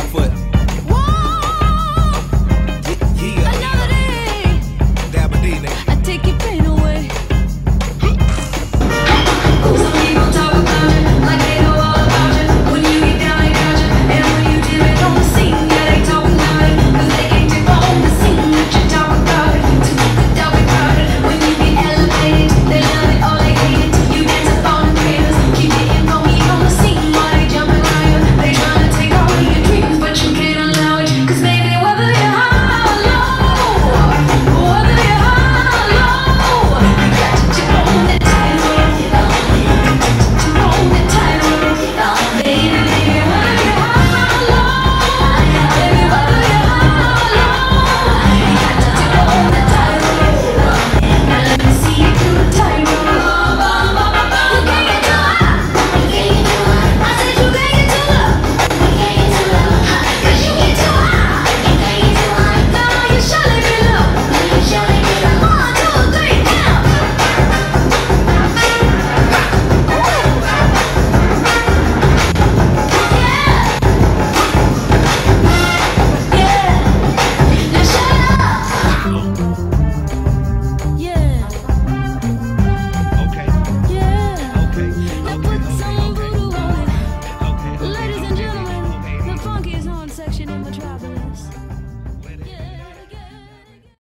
left foot.